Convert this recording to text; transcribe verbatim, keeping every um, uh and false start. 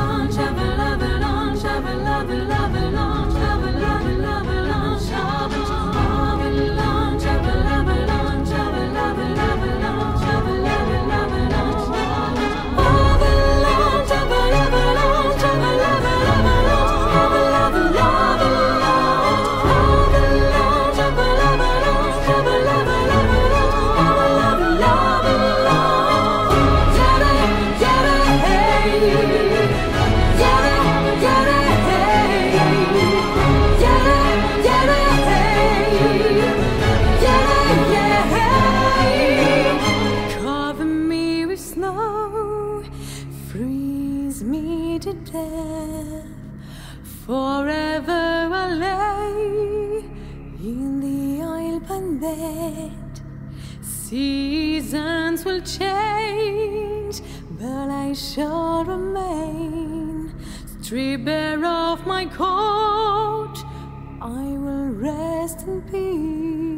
avalanche, avalanche, avalanche, avalanche, avalanche. Freeze me to death, forever I lay in the oil-pine bed. Seasons will change, but I shall remain. Stripped bare of my coat, I will rest in peace.